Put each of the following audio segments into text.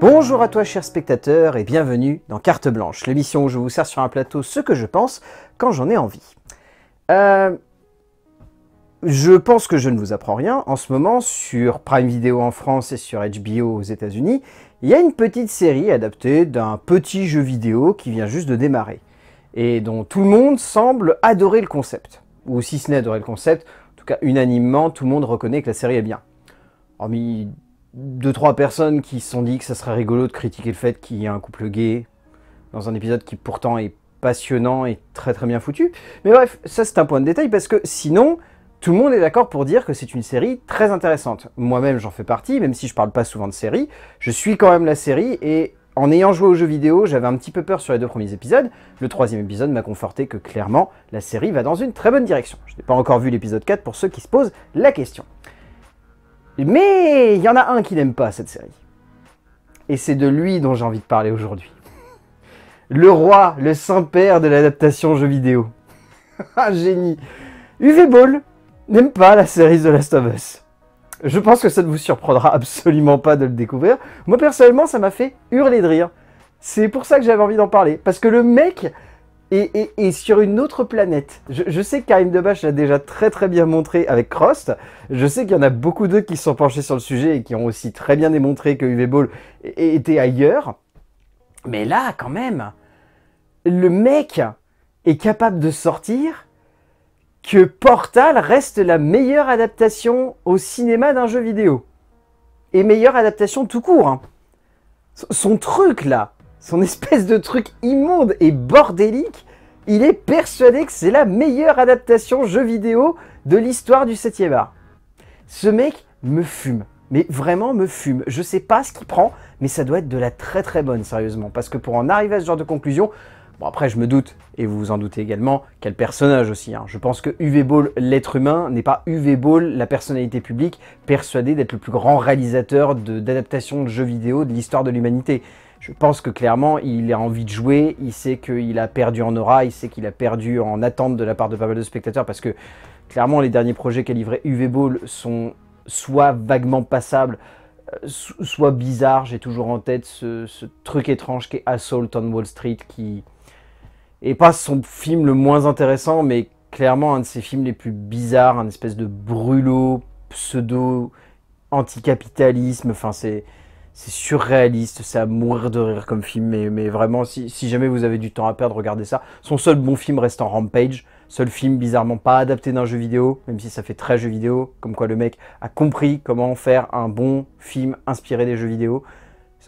Bonjour à toi chers spectateurs et bienvenue dans Carte Blanche, l'émission où je vous sers sur un plateau ce que je pense quand j'en ai envie. Je pense que je ne vous apprends rien, en ce moment sur Prime Video en France et sur HBO aux États-Unis, il y a une petite série adaptée d'un petit jeu vidéo qui vient juste de démarrer et dont tout le monde semble adorer le concept. Ou si ce n'est adorer le concept, en tout cas unanimement tout le monde reconnaît que la série est bien. Hormis 2-3 personnes qui se sont dit que ça serait rigolo de critiquer le fait qu'il y a un couple gay dans un épisode qui pourtant est passionnant et très bien foutu. Mais bref, ça c'est un point de détail parce que sinon, tout le monde est d'accord pour dire que c'est une série très intéressante. Moi-même j'en fais partie, même si je parle pas souvent de série, je suis quand même la série et en ayant joué aux jeux vidéo, j'avais un petit peu peur sur les 2 premiers épisodes. Le 3e épisode m'a conforté que clairement, la série va dans une très bonne direction. Je n'ai pas encore vu l'épisode 4 pour ceux qui se posent la question. Mais il y en a un qui n'aime pas cette série. Et c'est de lui dont j'ai envie de parler aujourd'hui. Le roi, le Saint-Père de l'adaptation jeux vidéo. Un génie. Uwe Boll n'aime pas la série The Last of Us. Je pense que ça ne vous surprendra absolument pas de le découvrir. Moi personnellement, ça m'a fait hurler de rire. C'est pour ça que j'avais envie d'en parler. Parce que le mec Et sur une autre planète. Je sais que Karim Debache l'a déjà très bien montré avec Cross. Je sais qu'il y en a beaucoup d'autres qui se sont penchés sur le sujet et qui ont aussi très bien démontré que Uwe Boll était ailleurs. Mais là, quand même, le mec est capable de sortir que Portal reste la meilleure adaptation au cinéma d'un jeu vidéo. Et meilleure adaptation tout court. Hein. Son truc, là. Son espèce de truc immonde et bordélique, il est persuadé que c'est la meilleure adaptation jeu vidéo de l'histoire du 7e art. Ce mec me fume, mais vraiment me fume. Je sais pas ce qu'il prend, mais ça doit être de la très bonne, sérieusement. Parce que pour en arriver à ce genre de conclusion, bon après je me doute, et vous vous en doutez également, quel personnage aussi. Hein. Je pense que Uwe Boll, l'être humain, n'est pas Uwe Boll, la personnalité publique, persuadée d'être le plus grand réalisateur d'adaptation de jeux vidéo de l'histoire de l'humanité. Je pense que clairement, il a envie de jouer, il sait qu'il a perdu en aura, il sait qu'il a perdu en attente de la part de pas mal de spectateurs parce que clairement, les derniers projets qu'a livré Uwe Boll sont soit vaguement passables, soit bizarres. J'ai toujours en tête ce truc étrange qui est Assault on Wall Street qui est pas son film le moins intéressant, mais clairement un de ses films les plus bizarres, un espèce de brûlot, pseudo, anticapitalisme, enfin c'est... C'est surréaliste, c'est à mourir de rire comme film, mais vraiment, si jamais vous avez du temps à perdre, regardez ça. Son seul bon film reste en Rampage, seul film bizarrement pas adapté d'un jeu vidéo, même si ça fait très jeu vidéo, comme quoi le mec a compris comment faire un bon film inspiré des jeux vidéo,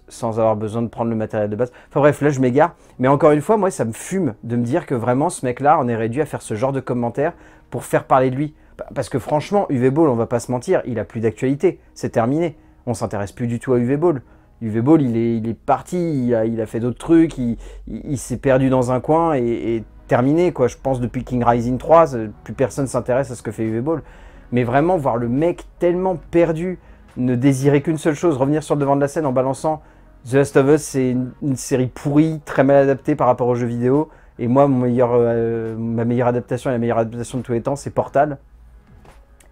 sans avoir besoin de prendre le matériel de base. Enfin bref, là je m'égare, mais encore une fois, moi ça me fume de me dire que vraiment ce mec-là, on est réduit à faire ce genre de commentaires pour faire parler de lui. Parce que franchement, Uwe Boll, on va pas se mentir, il a plus d'actualité, c'est terminé. On s'intéresse plus du tout à Uwe Boll. Uwe Boll, il est parti, il a fait d'autres trucs, il s'est perdu dans un coin et terminé, quoi. Je pense depuis King Rising 3, plus personne s'intéresse à ce que fait Uwe Boll. Mais vraiment, voir le mec tellement perdu, ne désirer qu'une seule chose, revenir sur le devant de la scène en balançant « The Last of Us », c'est une série pourrie, très mal adaptée par rapport aux jeux vidéo. Et moi, ma meilleure adaptation et la meilleure adaptation de tous les temps, c'est Portal.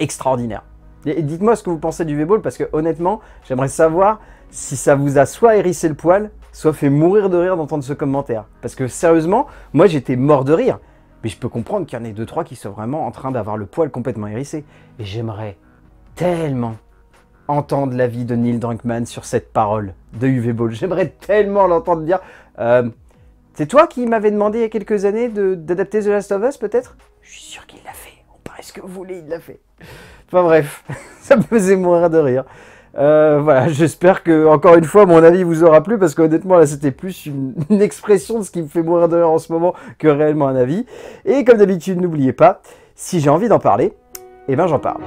Extraordinaire. Dites-moi ce que vous pensez d'Uwe Boll, parce que honnêtement, j'aimerais savoir si ça vous a soit hérissé le poil, soit fait mourir de rire d'entendre ce commentaire. Parce que sérieusement, moi j'étais mort de rire. Mais je peux comprendre qu'il y en ait 2-3 qui sont vraiment en train d'avoir le poil complètement hérissé. Et j'aimerais tellement entendre l'avis de Neil Druckmann sur cette parole de Uwe Boll. J'aimerais tellement l'entendre dire « C'est toi qui m'avais demandé il y a quelques années d'adapter The Last of Us peut-être ?» Je suis sûr qu'il l'a fait. On paraît ce que vous voulez, il l'a fait. Enfin bref, ça me faisait mourir de rire. Voilà, j'espère que, encore une fois, mon avis vous aura plu, parce qu'honnêtement, là, c'était plus une expression de ce qui me fait mourir de rire en ce moment que réellement un avis. Et comme d'habitude, n'oubliez pas, si j'ai envie d'en parler, eh ben j'en parle.